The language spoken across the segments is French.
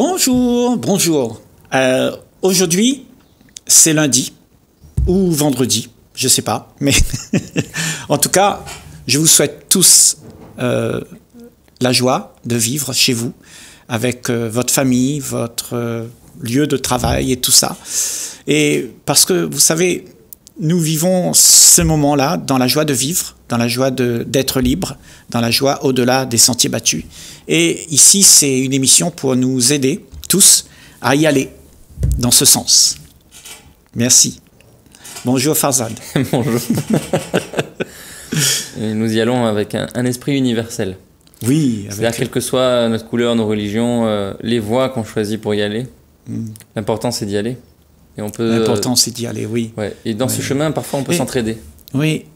Bonjour. Aujourd'hui, c'est lundi ou vendredi, je ne sais pas. Mais en tout cas, je vous souhaite tous la joie de vivre chez vous, avec votre famille, votre lieu de travail et tout ça. Et parce que, vous savez, nous vivons ce moment-là dans la joie de vivre, dans la joie d'être libre, dans la joie au-delà des sentiers battus. Et ici, c'est une émission pour nous aider tous à y aller dans ce sens. Merci. Bonjour Farzad. Bonjour. Et nous y allons avec un esprit universel. Oui. C'est-à-dire, quelle que soit notre couleur, nos religions, les voies qu'on choisit pour y aller, l'important c'est d'y aller. L'important c'est d'y aller, oui. Ouais. Et dans ce chemin, parfois on peut s'entraider. Oui.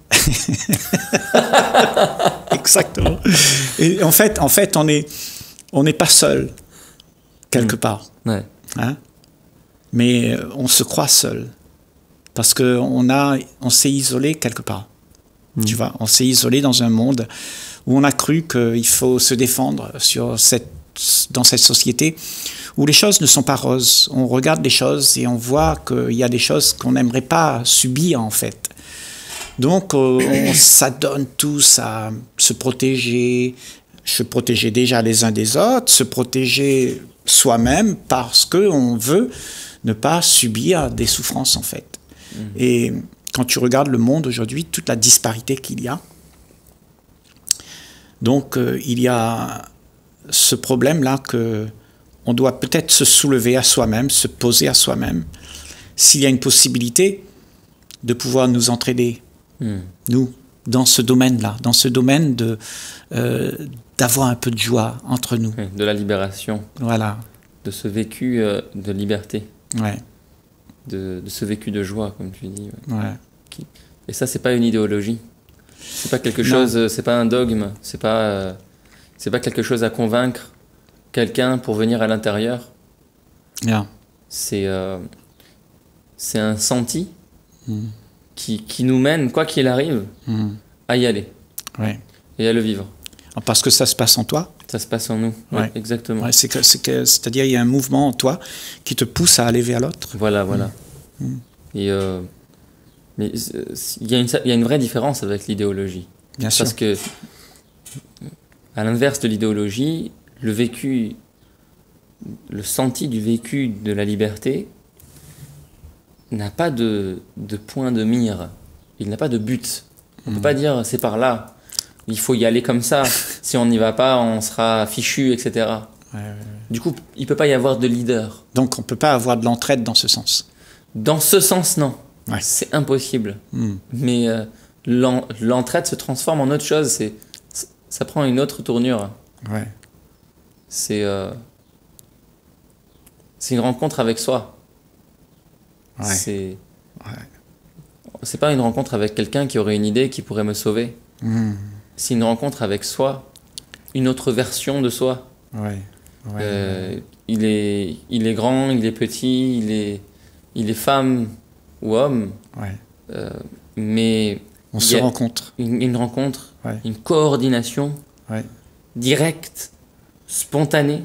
Exactement. Et en fait, on n'est pas seul, quelque part. Ouais. Hein? Mais on se croit seul. Parce qu'on s'est isolé quelque part. Tu vois, on s'est isolé dans un monde où on a cru qu'il faut se défendre dans cette société où les choses ne sont pas roses. On regarde les choses et on voit qu'il y a des choses qu'on n'aimerait pas subir, en fait. Donc, on s'adonne tous à se protéger, déjà les uns des autres, se protéger soi-même parce qu'on veut ne pas subir des souffrances, en fait. Et quand tu regardes le monde aujourd'hui, toute la disparité qu'il y a, donc il y a ce problème-là qu'on doit peut-être se soulever à soi-même, se poser à soi-même, s'il y a une possibilité de pouvoir nous entraider, nous, dans ce domaine-là, dans ce domaine d'avoir un peu de joie entre nous. De la libération. Voilà. De ce vécu de liberté. Ouais. De ce vécu de joie, comme tu dis. Ouais. Ouais. Et ça, c'est pas une idéologie. C'est pas quelque chose, c'est pas un dogme, c'est pas quelque chose à convaincre quelqu'un pour venir à l'intérieur. Yeah. C'est un senti qui nous mène, quoi qu'il arrive, à y aller et à le vivre. Parce que ça se passe en toi. Ça se passe en nous, ouais, exactement. Ouais, c'est-à-dire il y a un mouvement en toi qui te pousse à aller vers l'autre. Voilà, voilà. Et mais il y a une vraie différence avec l'idéologie. Bien sûr. Parce que, à l'inverse de l'idéologie, le vécu, le senti du vécu de la liberté n'a pas de point de mire. Il n'a pas de but. On ne peut pas dire c'est par là. Il faut y aller comme ça. Si on n'y va pas, on sera fichu, etc. Ouais, ouais, ouais. Du coup, il ne peut pas y avoir de leader. Donc, on ne peut pas avoir de l'entraide dans ce sens. Dans ce sens, non. Ouais. C'est impossible. Mais l'entraide se transforme en autre chose. Ça prend une autre tournure. Ouais. C'est une rencontre avec soi. Ouais. C'est pas une rencontre avec quelqu'un qui aurait une idée qui pourrait me sauver. C'est une rencontre avec soi, une autre version de soi. Ouais, ouais. Il est grand, il est petit, il est femme ou homme. Ouais. Mais on se rencontre. Une rencontre, ouais. Une coordination, ouais. Directe, spontanée,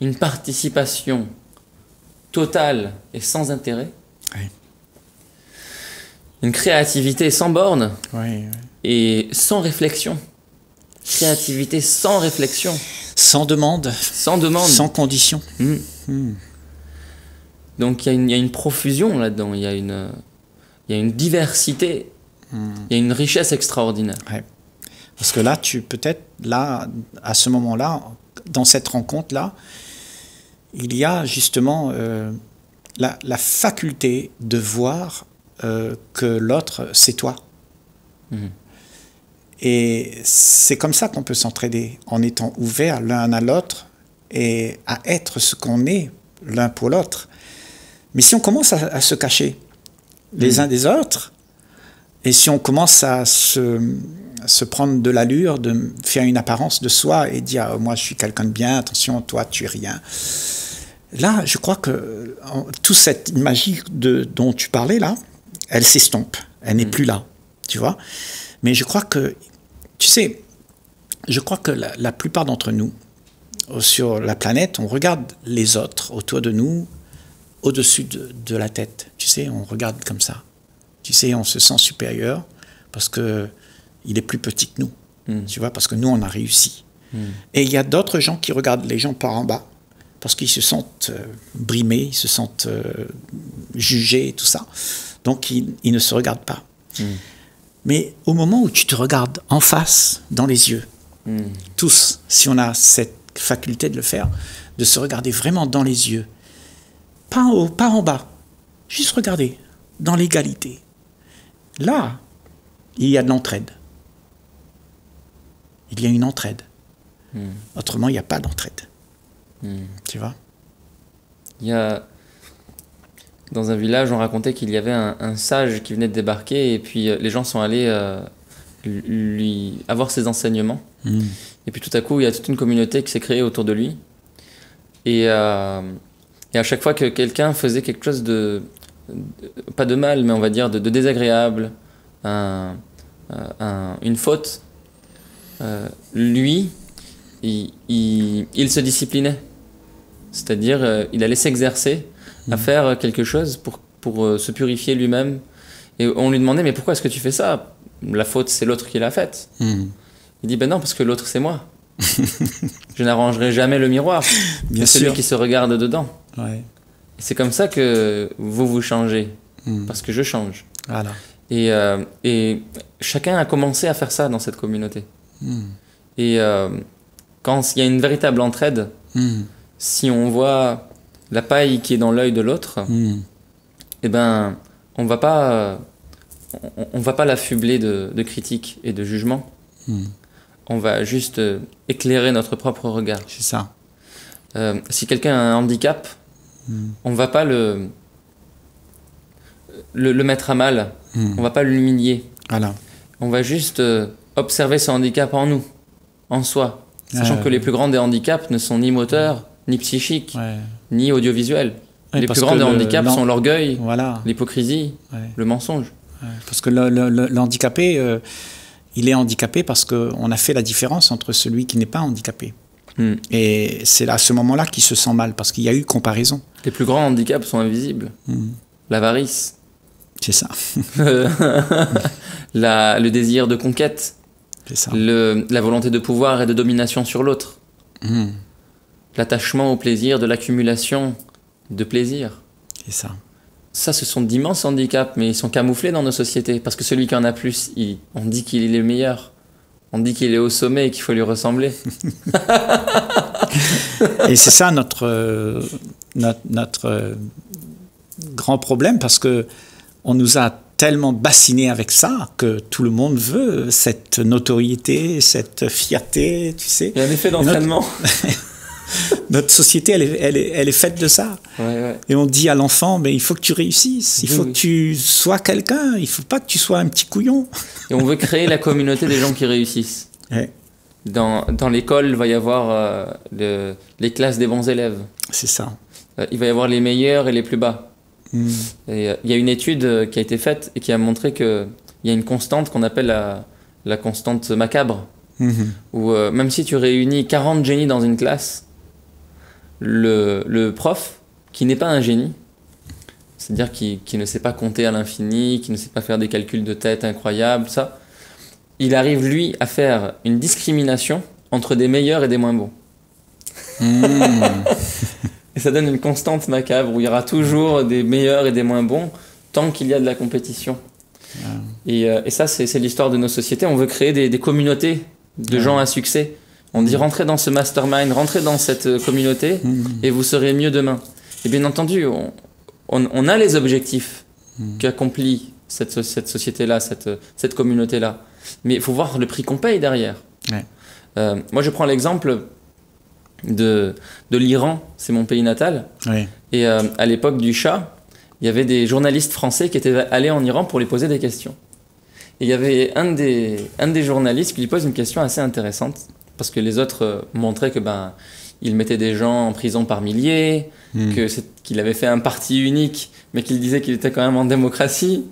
une participation totale et sans intérêt. Ouais. Une créativité sans borne. Ouais, ouais. Et sans réflexion. Créativité sans réflexion. Sans demande. Sans demande. Sans condition. Donc il y a une profusion là-dedans. Il y a une diversité. Il y a une richesse extraordinaire. Ouais. Parce que là, à ce moment-là, dans cette rencontre-là, il y a justement la faculté de voir que l'autre, c'est toi. Et c'est comme ça qu'on peut s'entraider, en étant ouvert l'un à l'autre et à être ce qu'on est l'un pour l'autre. Mais si on commence à se cacher les uns des autres, et si on commence à se prendre de l'allure, de faire une apparence de soi et dire « moi je suis quelqu'un de bien, attention, toi tu es rien », là je crois que toute cette magie dont tu parlais là, elle s'estompe, elle n'est plus là, tu vois. Mais je crois que la plupart d'entre nous, sur la planète, on regarde les autres autour de nous, au-dessus de la tête. Tu sais, on regarde comme ça. Tu sais, on se sent supérieur parce qu'il est plus petit que nous. Mm. Tu vois, parce que nous, on a réussi. Mm. Et il y a d'autres gens qui regardent les gens par en bas parce qu'ils se sentent brimés, ils se sentent jugés et tout ça. Donc, ils ne se regardent pas. Mm. Mais au moment où tu te regardes en face, dans les yeux, mm. tous, si on a cette faculté de le faire, de se regarder vraiment dans les yeux, pas en haut, pas en bas, juste regarder dans l'égalité. Là, il y a de l'entraide. Il y a une entraide. Mm. Autrement, il n'y a pas d'entraide. Mm. Tu vois? Il y a... Dans un village, on racontait qu'il y avait un sage qui venait de débarquer et puis les gens sont allés lui avoir ses enseignements. Mmh. Et puis tout à coup, il y a toute une communauté qui s'est créée autour de lui. Et à chaque fois que quelqu'un faisait quelque chose de pas de mal, mais on va dire de désagréable, une faute, lui, il se disciplinait. C'est-à-dire, il allait s'exercer à faire quelque chose pour se purifier lui-même. Et on lui demandait, mais pourquoi est-ce que tu fais ça? La faute, c'est l'autre qui l'a faite. Mm. Il dit, ben non, parce que l'autre, c'est moi. Je n'arrangerai jamais le miroir. C'est celui qui se regarde dedans. Ouais. C'est comme ça que vous vous changez, mm. parce que je change. Voilà. Et chacun a commencé à faire ça dans cette communauté. Mm. Et quand il y a une véritable entraide, mm. si on voit... la paille qui est dans l'œil de l'autre, mm. eh ben, on va pas l'affubler de critiques et de jugements. Mm. On va juste éclairer notre propre regard. C'est ça. Si quelqu'un a un handicap, mm. on va pas le mettre à mal. Mm. On va pas l'humilier. Voilà. On va juste observer ce handicap en nous, en soi, sachant que les plus grands des handicaps ne sont ni moteurs, ouais. ni psychiques. Ouais. ni audiovisuel. Ouais, les plus grands des handicaps sont l'orgueil, l'hypocrisie, voilà. ouais. le mensonge. Ouais. Parce que l'handicapé, il est handicapé parce qu'on a fait la différence entre celui qui n'est pas handicapé. Mm. Et c'est à ce moment-là qu'il se sent mal, parce qu'il y a eu comparaison. Les plus grands handicaps sont invisibles. Mm. L'avarice. C'est ça. Le désir de conquête. C'est ça. La volonté de pouvoir et de domination sur l'autre. Mm. L'attachement au plaisir, de l'accumulation de plaisir. C'est ça. Ça, ce sont d'immenses handicaps, mais ils sont camouflés dans nos sociétés. Parce que celui qui en a plus, on dit qu'il est le meilleur. On dit qu'il est au sommet et qu'il faut lui ressembler. Et c'est ça notre grand problème, parce que on nous a tellement bassiné avec ça que tout le monde veut cette notoriété, cette fierté, tu sais. Il y a un effet d'entraînement. Notre société, elle est faite de ça. Ouais, ouais. Et on dit à l'enfant, mais il faut que tu réussisses, il faut que tu sois quelqu'un, il ne faut pas que tu sois un petit couillon. Et on veut créer la communauté des gens qui réussissent. Ouais. Dans l'école, il va y avoir les classes des bons élèves. C'est ça. Il va y avoir les meilleurs et les plus bas. Mmh. Et il y a une étude qui a été faite et qui a montré qu'il y a une constante qu'on appelle la constante macabre. Mmh. Où même si tu réunis 40 génies dans une classe, le prof, qui n'est pas un génie, c'est-à-dire qui ne sait pas compter à l'infini, qui ne sait pas faire des calculs de tête incroyables, ça, il arrive, lui, à faire une discrimination entre des meilleurs et des moins bons. Mmh. Et ça donne une constante macabre où il y aura toujours des meilleurs et des moins bons tant qu'il y a de la compétition. Mmh. Et ça, c'est l'histoire de nos sociétés. On veut créer des communautés de gens à succès. On dit rentrez dans ce mastermind, rentrez dans cette communauté et vous serez mieux demain. Et bien entendu, on a les objectifs qu'accomplit cette société-là, cette communauté-là. Mais il faut voir le prix qu'on paye derrière. Ouais. Moi, je prends l'exemple de l'Iran, c'est mon pays natal. Ouais. Et à l'époque du Shah, il y avait des journalistes français qui étaient allés en Iran pour lui poser des questions. Et il y avait un des journalistes qui lui pose une question assez intéressante. Parce que les autres montraient que ben il mettait des gens en prison par milliers, qu'il avait fait un parti unique, mais qu'il disait qu'il était quand même en démocratie.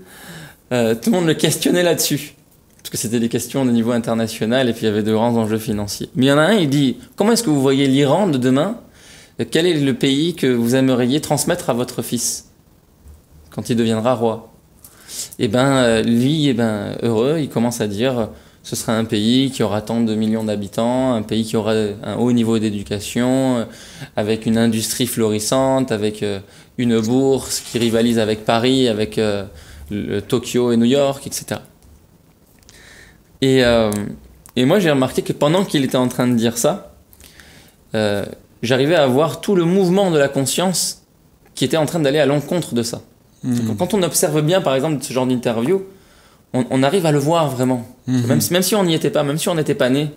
Tout le monde le questionnait là-dessus. parce que c'était des questions de niveau international et puis il y avait de grands enjeux financiers. Mais il y en a un, il dit, comment est-ce que vous voyez l'Iran de demain? Quel est le pays que vous aimeriez transmettre à votre fils quand il deviendra roi? Et bien, lui, heureux, il commence à dire, ce sera un pays qui aura tant de millions d'habitants, un pays qui aura un haut niveau d'éducation, avec une industrie florissante, avec une bourse qui rivalise avec Paris, avec Tokyo et New York, etc. Et moi, j'ai remarqué que pendant qu'il était en train de dire ça, j'arrivais à voir tout le mouvement de la conscience qui était en train d'aller à l'encontre de ça. Mmh. Quand on observe bien, par exemple, ce genre d'interview, on arrive à le voir vraiment. Mmh. Même si on n'y était pas, même si on n'était pas né,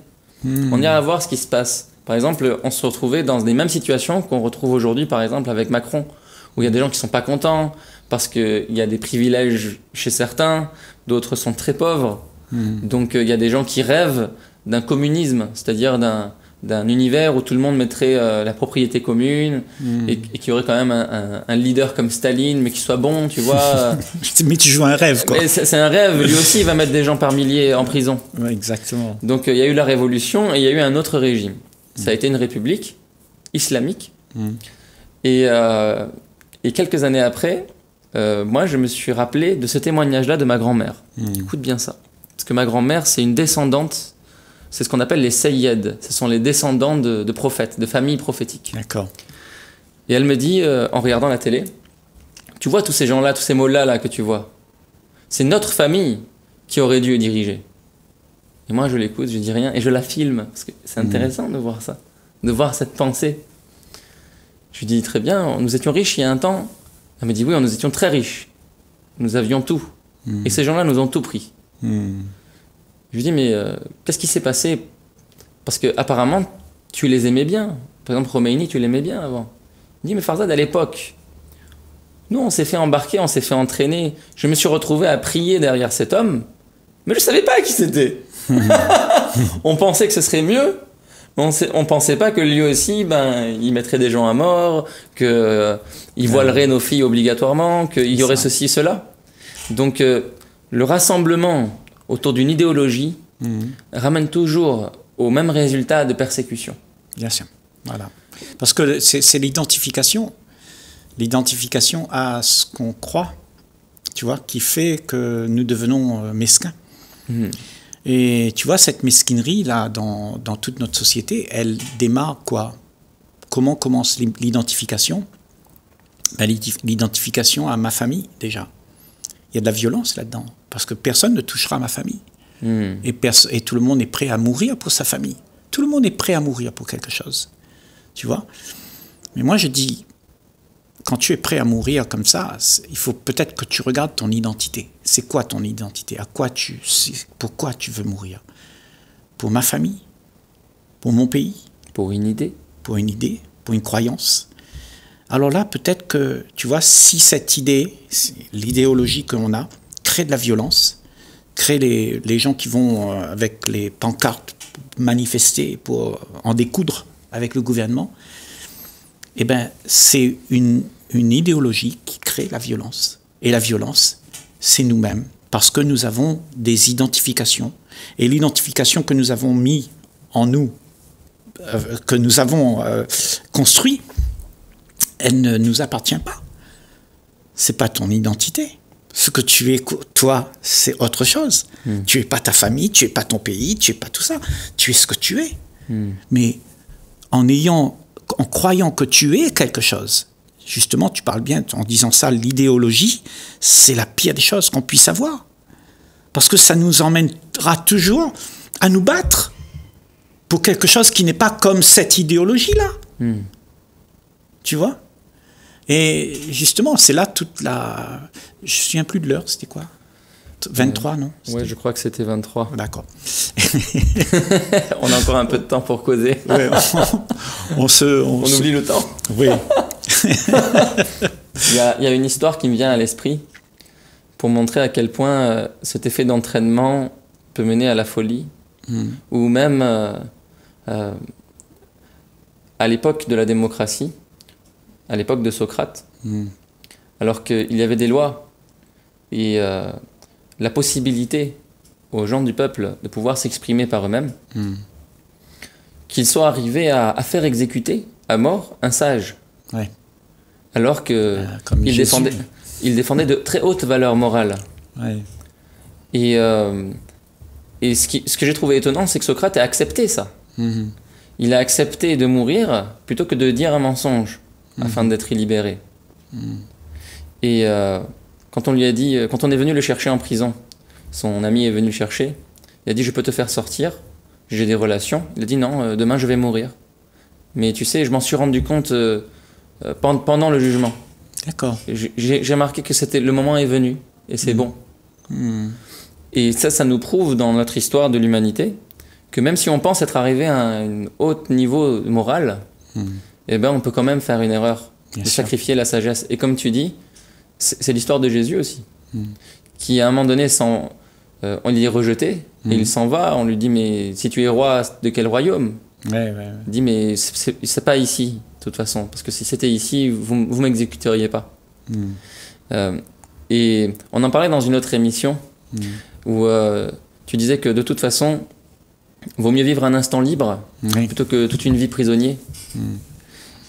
on arrive à voir ce qui se passe. Par exemple, on se retrouvait dans les mêmes situations qu'on retrouve aujourd'hui, par exemple, avec Macron, où il y a des gens qui ne sont pas contents, parce qu'il y a des privilèges chez certains, d'autres sont très pauvres. Mmh. Donc il y a des gens qui rêvent d'un communisme, c'est-à-dire d'un univers où tout le monde mettrait la propriété commune et qu'il y aurait quand même un leader comme Staline, mais qui soit bon, tu vois. Mais tu joues un rêve, quoi. C'est un rêve. Lui aussi, il va mettre des gens par milliers en prison. Ouais, exactement. Donc il y a eu la révolution et il y a eu un autre régime. Ça a été une république islamique. Et quelques années après, moi, je me suis rappelé de ce témoignage-là de ma grand-mère. Écoute bien ça. Parce que ma grand-mère, c'est une descendante. C'est ce qu'on appelle les Sayyeds. Ce sont les descendants de prophètes, de familles prophétiques. D'accord. Et elle me dit, en regardant la télé, tu vois tous ces gens-là, tous ces mots-là là, que tu vois, c'est notre famille qui aurait dû diriger. Et moi, je l'écoute, je dis rien, et je la filme, parce que c'est intéressant de voir ça, de voir cette pensée. Je lui dis, très bien, nous étions riches il y a un temps. Elle me dit, oui, nous étions très riches. Nous avions tout. Et ces gens-là nous ont tout pris. Je lui dis, mais qu'est-ce qui s'est passé? Parce que apparemment tu les aimais bien. Par exemple, Roméini, tu l'aimais bien avant. Il dit, mais Farzad, à l'époque, nous, on s'est fait embarquer, on s'est fait entraîner. Je me suis retrouvé à prier derrière cet homme, mais je ne savais pas qui c'était. On pensait que ce serait mieux, mais on ne pensait pas que lui aussi, il mettrait des gens à mort, qu'il voilerait nos filles obligatoirement, qu'il y aurait ceci, cela. Donc, le rassemblement autour d'une idéologie ramène toujours au même résultat de persécution. Bien sûr, voilà. Parce que c'est l'identification, à ce qu'on croit, tu vois, qui fait que nous devenons mesquins. Et tu vois, cette mesquinerie-là, dans toute notre société, elle démarre quoi? Comment commence l'identification? L'identification à ma famille, déjà. Il y a de la violence là-dedans. Parce que personne ne touchera ma famille. Et tout le monde est prêt à mourir pour sa famille. Tout le monde est prêt à mourir pour quelque chose. Tu vois? Mais moi, je dis, quand tu es prêt à mourir comme ça, il faut peut-être que tu regardes ton identité. C'est quoi ton identité? À quoi pourquoi tu veux mourir? Pour ma famille? Pour mon pays? Pour une idée? Pour une idée? Pour une croyance? Alors là, peut-être que, tu vois, si cette idée, l'idéologie que l'on a, crée de la violence, crée les gens qui vont avec les pancartes manifester pour en découdre avec le gouvernement, eh bien, c'est une idéologie qui crée la violence. Et la violence, c'est nous-mêmes, parce que nous avons des identifications. Et l'identification que nous avons mis en nous, que nous avons construit, elle ne nous appartient pas. C'est pas ton identité. Ce que tu es, toi, c'est autre chose. Tu n'es pas ta famille, tu n'es pas ton pays, tu n'es pas tout ça. Tu es ce que tu es. Mais en croyant que tu es quelque chose, justement, tu parles bien en disant ça, l'idéologie, c'est la pire des choses qu'on puisse avoir. Parce que ça nous emmènera toujours à nous battre pour quelque chose qui n'est pas comme cette idéologie-là. Tu vois? Et justement, c'est là toute la... Je ne me souviens plus de l'heure, c'était quoi? 23, non? Oui, je crois que c'était 23. D'accord. On a encore un peu de temps pour causer. Ouais, on oublie le temps. Oui. Il y a une histoire qui me vient à l'esprit pour montrer à quel point cet effet d'entraînement peut mener à la folie, ou même à l'époque de la démocratie, à l'époque de Socrate, alors qu'il y avait des lois et la possibilité aux gens du peuple de pouvoir s'exprimer par eux-mêmes, qu'ils soient arrivés à faire exécuter à mort un sage. Ouais. Alors qu'il défendait de très hautes valeurs morales. Ouais. Et ce que j'ai trouvé étonnant, c'est que Socrate a accepté ça. Mmh. Il a accepté de mourir plutôt que de dire un mensonge afin d'être libéré. Et quand on lui a dit, quand on est venu le chercher en prison, son ami est venu le chercher, il a dit « Je peux te faire sortir, j'ai des relations ». Il a dit « Non, demain je vais mourir. Mais tu sais, je m'en suis rendu compte pendant le jugement. » D'accord. J'ai marqué que le moment est venu et c'est bon. Et ça nous prouve dans notre histoire de l'humanité que même si on pense être arrivé à un haut niveau moral, eh ben on peut quand même faire une erreur, sacrifier la sagesse. Et comme tu dis, c'est l'histoire de Jésus aussi, qui à un moment donné, on est rejeté, et il s'en va, on lui dit « Mais si tu es roi, de quel royaume ?» Il dit « Mais c'est pas ici, de toute façon, parce que si c'était ici, vous ne m'exécuteriez pas. Et on en parlait dans une autre émission, où tu disais que de toute façon, vaut mieux vivre un instant libre plutôt que toute une vie prisonnier.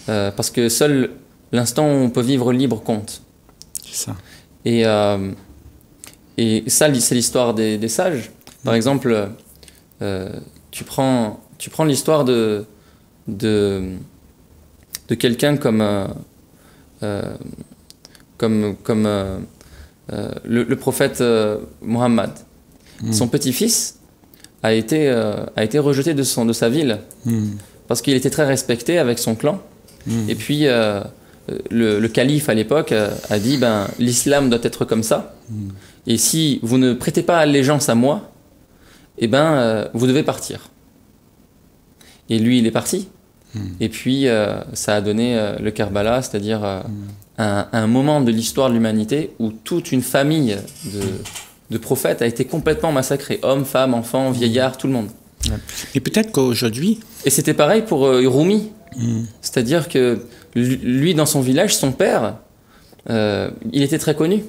Parce que seul l'instant où on peut vivre libre compte. C'est ça. Et ça, c'est l'histoire des sages. Par exemple, tu prends l'histoire de quelqu'un comme le prophète Mohamed. Son petit-fils a été rejeté de sa ville parce qu'il était très respecté avec son clan. Et puis le calife à l'époque a dit ben, « L'islam doit être comme ça. Et si vous ne prêtez pas allégeance à moi, eh ben, vous devez partir. » Et lui, il est parti. Et puis, ça a donné le Kerbalah, c'est-à-dire un moment de l'histoire de l'humanité où toute une famille de prophètes a été complètement massacrée. Hommes, femmes, enfants, vieillards, tout le monde. Et peut-être qu'aujourd'hui... Et c'était pareil pour Rumi. C'est-à-dire que lui, dans son village, son père, il était très connu.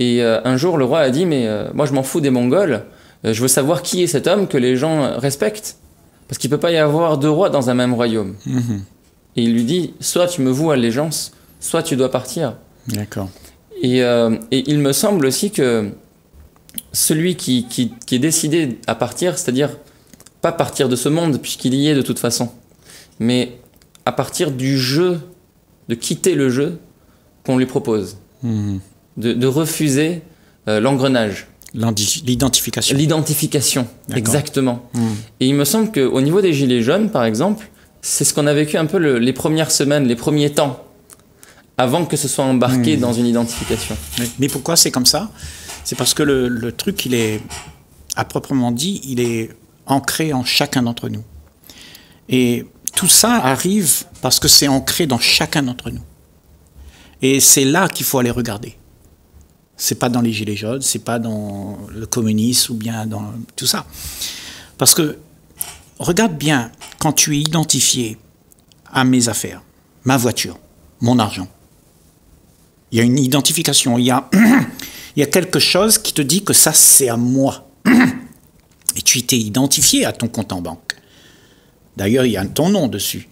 Et un jour, le roi a dit « Mais moi, je m'en fous des Mongols. Je veux savoir qui est cet homme que les gens respectent. » Parce qu'il ne peut pas y avoir deux rois dans un même royaume. Et il lui dit, soit tu me voues allégeance, soit tu dois partir. D'accord. Et il me semble aussi que celui qui est décidé à partir, c'est-à-dire pas partir de ce monde, puisqu'il y est de toute façon, mais à partir du jeu, de quitter le jeu qu'on lui propose, de refuser l'engrenage. L'identification. L'identification, exactement. Et il me semble qu'au niveau des Gilets jaunes, par exemple, c'est ce qu'on a vécu un peu les premières semaines, les premiers temps, avant que ce soit embarqué dans une identification. Mais pourquoi c'est comme ça? C'est parce que le truc, il est, à proprement dit, il est ancré en chacun d'entre nous. Et tout ça arrive parce que c'est ancré dans chacun d'entre nous. Et c'est là qu'il faut aller regarder. C'est pas dans les Gilets jaunes, c'est pas dans le communisme ou bien dans tout ça. Parce que, regarde bien, quand tu es identifié à mes affaires, ma voiture, mon argent, il y a une identification, il y a quelque chose qui te dit que ça, c'est à moi. Et tu t'es identifié à ton compte en banque. D'ailleurs, il y a ton nom dessus.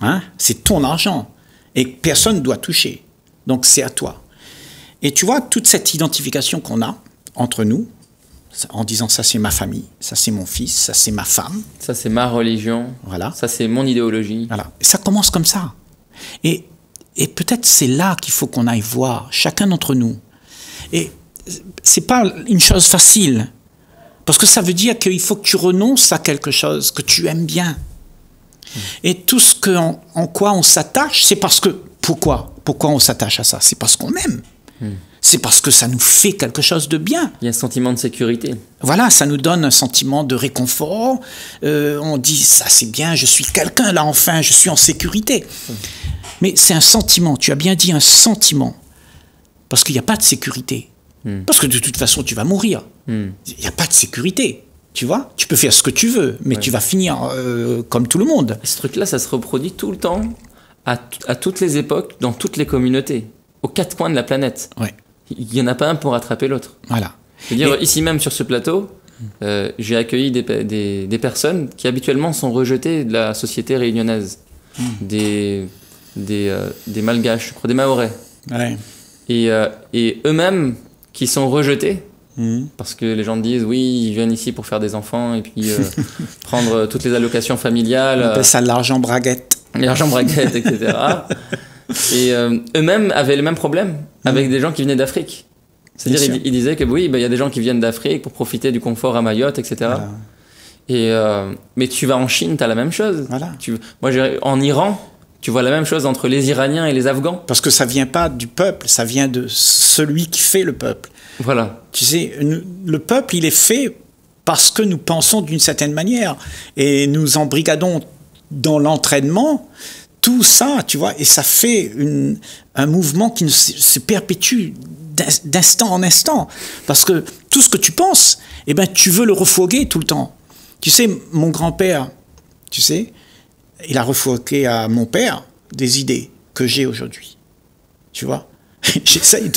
Hein? C'est ton argent. Et personne ne doit toucher. Donc, c'est à toi. Et tu vois, toute cette identification qu'on a entre nous, en disant ça c'est ma famille, ça c'est mon fils, ça c'est ma femme. Ça c'est ma religion, voilà. Ça c'est mon idéologie. Voilà. Et ça commence comme ça. Et peut-être c'est là qu'il faut qu'on aille voir, chacun d'entre nous. Et c'est pas une chose facile, parce que ça veut dire qu'il faut que tu renonces à quelque chose que tu aimes bien. Et tout ce que en quoi on s'attache, c'est parce que... Pourquoi on s'attache à ça? C'est parce qu'on aime. C'est parce que ça nous fait quelque chose de bien. Il y a un sentiment de sécurité. Voilà, ça nous donne un sentiment de réconfort. On dit, ça c'est bien, je suis quelqu'un là, enfin, je suis en sécurité. Mais c'est un sentiment, tu as bien dit un sentiment. Parce qu'il n'y a pas de sécurité. Parce que de toute façon, tu vas mourir. Il n'y a pas de sécurité, tu vois. Tu peux faire ce que tu veux, mais tu vas finir comme tout le monde. Ce truc-là, ça se reproduit tout le temps, à toutes les époques, dans toutes les communautés. Aux quatre coins de la planète. Il n'y en a pas un pour attraper l'autre. Voilà. Je veux dire, ici même sur ce plateau, J'ai accueilli des personnes qui habituellement sont rejetées de la société réunionnaise, des Malgaches, je crois, des Mahorais. Ouais. Et eux-mêmes qui sont rejetés, parce que les gens disent oui, ils viennent ici pour faire des enfants et puis prendre toutes les allocations familiales. On appelle ça l'argent braguette. L'argent braguette, etc. Et eux-mêmes avaient le même problème avec des gens qui venaient d'Afrique. C'est-à-dire, ils disaient que oui, ben, y a des gens qui viennent d'Afrique pour profiter du confort à Mayotte, etc. Voilà. Et, mais tu vas en Chine, tu as la même chose. Voilà. Moi, en Iran, tu vois la même chose entre les Iraniens et les Afghans. Parce que ça ne vient pas du peuple, ça vient de celui qui fait le peuple. Voilà. Tu sais, le peuple, il est fait parce que nous pensons d'une certaine manière. Et nous embrigadons dans l'entraînement tout ça, tu vois, et ça fait un mouvement qui se perpétue d'instant en instant. Parce que tout ce que tu penses, eh ben, tu veux le refourguer tout le temps. Tu sais, mon grand-père, tu sais, il a refourgué à mon père des idées que j'ai aujourd'hui. Tu vois, j'essaye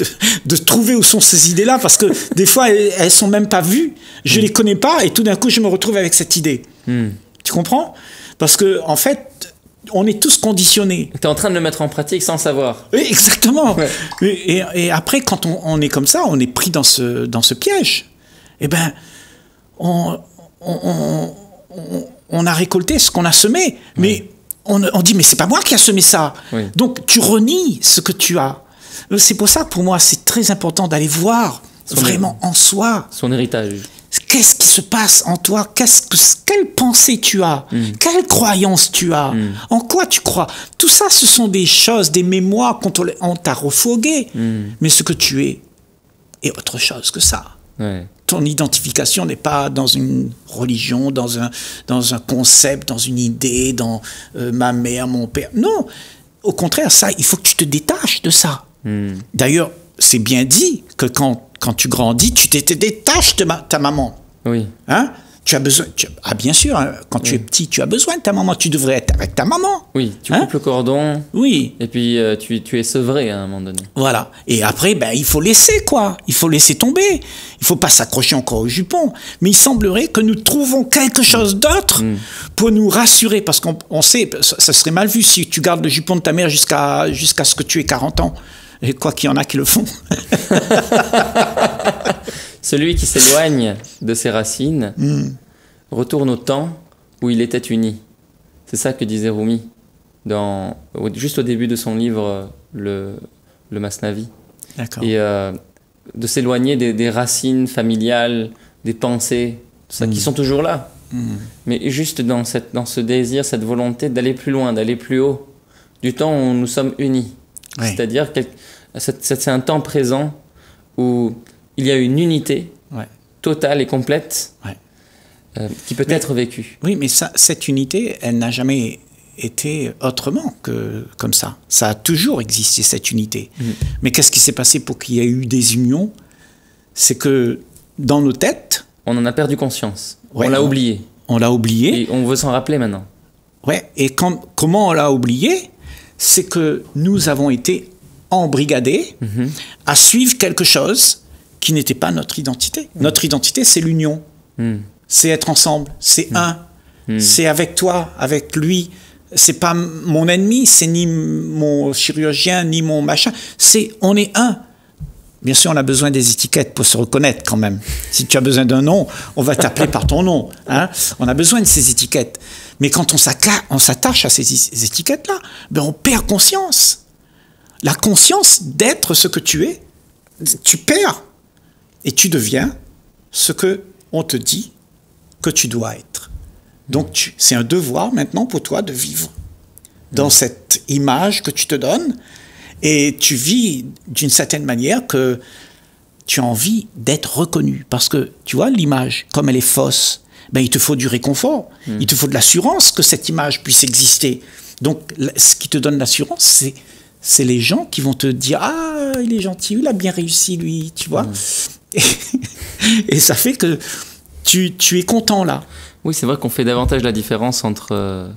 de trouver où sont ces idées-là, parce que des fois, elles ne sont même pas vues, je ne les connais pas, et tout d'un coup, je me retrouve avec cette idée. Tu comprends? Parce que, en fait, on est tous conditionnés. Tu es en train de le mettre en pratique sans savoir. Oui, exactement. Ouais. Et après, quand on est comme ça, on est pris dans ce piège. Eh bien, on a récolté ce qu'on a semé. Mais on dit, mais c'est pas moi qui a semé ça. Oui. Donc, tu renies ce que tu as. C'est pour ça, pour moi, c'est très important d'aller voir vraiment en soi. Son héritage. Qu'est-ce qui se passe en toi? Quelle pensée tu as? Quelle croyance tu as? En quoi tu crois? Tout ça, ce sont des choses, des mémoires qu'on t'a refoguées. Mais ce que tu es est autre chose que ça. Ouais. Ton identification n'est pas dans une religion, dans un concept, dans une idée, dans ma mère, mon père. Non, au contraire, ça, il faut que tu te détaches de ça. D'ailleurs, c'est bien dit que quand tu grandis, tu te détaches de ta maman. Oui. Hein? Tu as besoin. Bien sûr, hein, quand tu es petit, tu as besoin de ta maman. Tu devrais être avec ta maman. Oui, tu coupes le cordon. Oui. Et puis tu es sevré à un moment donné. Voilà. Et après, ben, il faut laisser, quoi. Il faut laisser tomber. Il faut pas s'accrocher encore au jupon. Mais il semblerait que nous trouvons quelque chose d'autre pour nous rassurer. Parce qu'on sait, ça serait mal vu si tu gardes le jupon de ta mère jusqu'à ce que tu aies 40 ans. Et quoi qu'il y en a qui le font. Celui qui s'éloigne de ses racines retourne au temps où il était uni. C'est ça que disait Rumi, juste au début de son livre, le Masnavi. Et de s'éloigner des racines familiales, des pensées, tout ça, qui sont toujours là. Mais juste dans ce désir, cette volonté d'aller plus loin, d'aller plus haut, du temps où nous sommes unis. Oui. C'est-à-dire que c'est un temps présent où il y a une unité totale et complète qui peut être vécue. Oui, mais cette unité, elle n'a jamais été autrement que comme ça. Ça a toujours existé, cette unité. Mais qu'est-ce qui s'est passé pour qu'il y ait eu des unions? C'est que dans nos têtes... On en a perdu conscience. Ouais, on l'a oublié. On l'a oublié. Et on veut s'en rappeler maintenant. Ouais. Et comment on l'a oublié? C'est que nous avons été embrigadés à suivre quelque chose qui n'était pas notre identité. Notre identité, c'est l'union. C'est être ensemble. C'est un. C'est avec toi, avec lui. C'est pas mon ennemi, c'est ni mon chirurgien, ni mon machin. C'est on est un. Bien sûr, on a besoin des étiquettes pour se reconnaître quand même. Si tu as besoin d'un nom, on va t'appeler par ton nom. Hein? On a besoin de ces étiquettes. Mais quand on s'attache à ces étiquettes-là, ben on perd conscience. La conscience d'être ce que tu es, tu perds. Et tu deviens ce qu'on te dit que tu dois être. Donc c'est un devoir maintenant pour toi de vivre dans cette image que tu te donnes. Et tu vis d'une certaine manière que tu as envie d'être reconnu. Parce que, tu vois, l'image, comme elle est fausse, ben, il te faut du réconfort. Il te faut de l'assurance que cette image puisse exister. Donc, ce qui te donne l'assurance, c'est les gens qui vont te dire « Ah, il est gentil, il a bien réussi, lui. » Tu vois et ça fait que tu es content, là. Oui, c'est vrai qu'on fait davantage la différence entre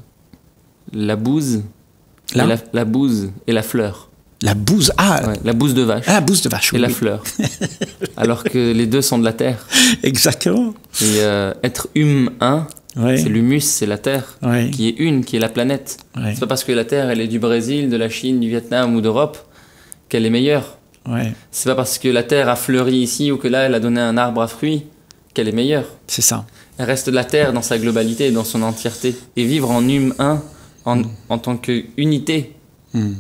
la bouse et la fleur. La bouse, ah ouais, la bouse de vache. Ah, la bouse de vache, oui. Et la fleur. Alors que les deux sont de la terre. Exactement. Et être humain, ouais, c'est l'humus, c'est la terre, ouais, qui est une, qui est la planète. Ouais. C'est pas parce que la terre, elle est du Brésil, de la Chine, du Vietnam ou d'Europe qu'elle est meilleure. Ouais. C'est pas parce que la terre a fleuri ici ou que là, elle a donné un arbre à fruits qu'elle est meilleure. C'est ça. Elle reste de la terre dans sa globalité et dans son entièreté. Et vivre en humain, en tant qu'unité. Mm.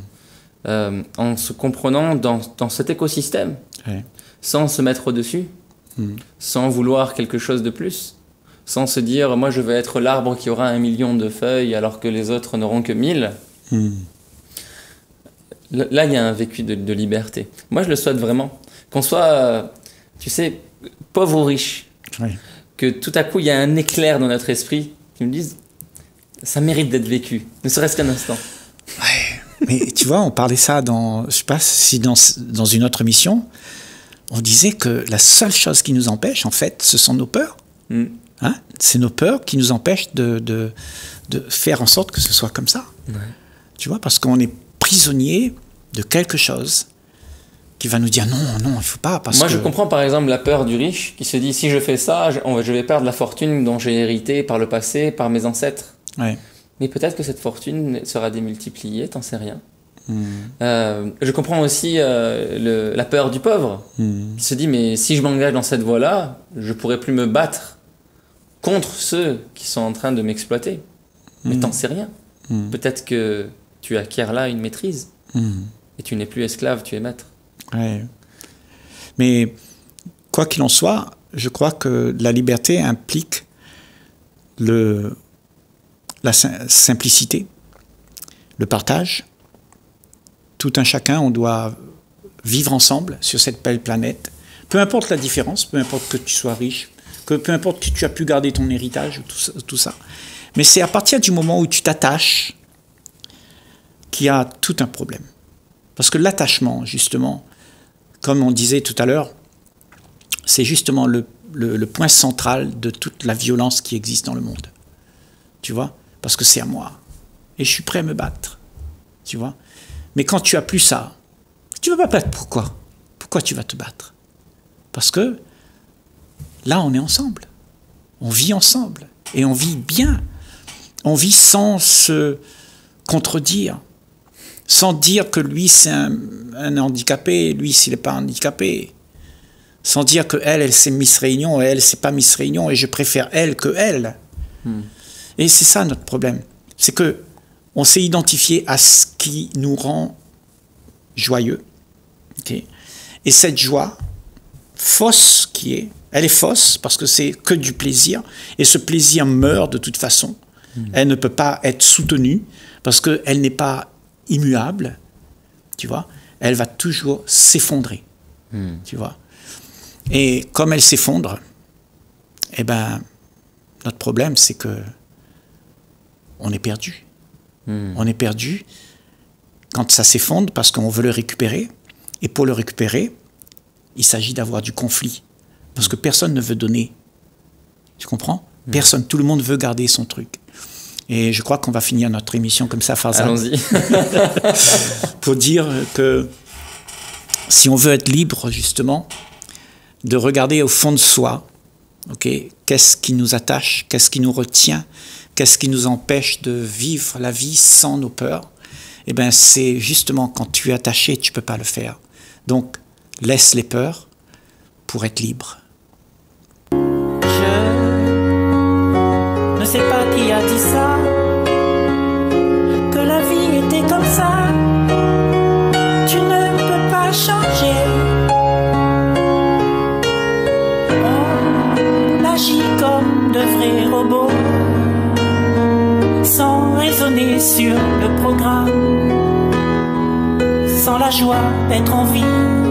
En se comprenant dans cet écosystème, ouais, sans se mettre au-dessus, mmh, sans vouloir quelque chose de plus, sans se dire « moi je veux être l'arbre qui aura 1 million de feuilles alors que les autres n'auront que 1000 mmh. ». Là, il y a un vécu de liberté. Moi, je le souhaite vraiment. Qu'on soit, tu sais, pauvre ou riche, oui, que tout à coup, il y a un éclair dans notre esprit qui me dise « ça mérite d'être vécu, ne serait-ce qu'un instant ». Mais tu vois, on parlait ça dans, je sais pas si dans une autre émission, on disait que la seule chose qui nous empêche, en fait, ce sont nos peurs. Mm. Hein? C'est nos peurs qui nous empêchent de faire en sorte que ce soit comme ça. Ouais. Tu vois, parce qu'on est prisonnier de quelque chose qui va nous dire non, non, il ne faut pas. Parce Moi, je comprends par exemple la peur du riche qui se dit si je fais ça, je vais perdre la fortune dont j'ai hérité par le passé, par mes ancêtres. Ouais. Mais peut-être que cette fortune sera démultipliée, t'en sais rien. Mmh. Je comprends aussi la peur du pauvre, mmh, qui se dit « mais si je m'engage dans cette voie-là, je ne pourrai plus me battre contre ceux qui sont en train de m'exploiter. Mmh. » Mais t'en sais rien. Mmh. Peut-être que tu acquiers là une maîtrise, mmh, et tu n'es plus esclave, tu es maître. Ouais. Mais quoi qu'il en soit, je crois que la liberté implique la simplicité, le partage. Tout un chacun, on doit vivre ensemble sur cette belle planète. Peu importe la différence, peu importe que tu sois riche, peu importe que tu as pu garder ton héritage, tout ça. Mais c'est à partir du moment où tu t'attaches qu'il y a tout un problème. Parce que l'attachement, justement, comme on disait tout à l'heure, c'est justement le point central de toute la violence qui existe dans le monde. Tu vois ? Parce que c'est à moi. Et je suis prêt à me battre. Tu vois ? Mais quand tu as plus ça, tu ne vas pas te battre. Pourquoi ? Pourquoi tu vas te battre ? Parce que là, on est ensemble. On vit ensemble. Et on vit bien. On vit sans se contredire. Sans dire que lui, c'est un handicapé. Lui, s'il n'est pas handicapé. Sans dire que elle c'est Miss Réunion. Et elle, c'est pas Miss Réunion. Et je préfère elle que elle. Hmm. Et c'est ça notre problème, c'est que on s'est identifié à ce qui nous rend joyeux. Okay. Et cette joie, fausse qui est, elle est fausse parce que c'est que du plaisir. Et ce plaisir meurt de toute façon. Mmh. Elle ne peut pas être soutenue parce qu'elle n'est pas immuable. Tu vois, elle va toujours s'effondrer. Mmh. Tu vois. Et comme elle s'effondre, eh ben, notre problème, c'est que on est perdu. Mmh. On est perdu quand ça s'effondre parce qu'on veut le récupérer. Et pour le récupérer, il s'agit d'avoir du conflit. Parce que personne ne veut donner. Tu comprends ? Mmh. Personne. Tout le monde veut garder son truc. Et je crois qu'on va finir notre émission comme ça, Farzad. Allons-y. Pour dire que si on veut être libre, justement, de regarder au fond de soi, okay, qu'est-ce qui nous attache, qu'est-ce qui nous retient, qu'est-ce qui nous empêche de vivre la vie sans nos peurs? Eh bien, c'est justement quand tu es attaché, tu ne peux pas le faire. Donc, laisse les peurs pour être libre. Je ne sais pas qui a dit ça, que la vie était comme ça. Tu ne peux pas changer. On agit comme de vrais robots, sans raisonner sur le programme, sans la joie d'être en vie.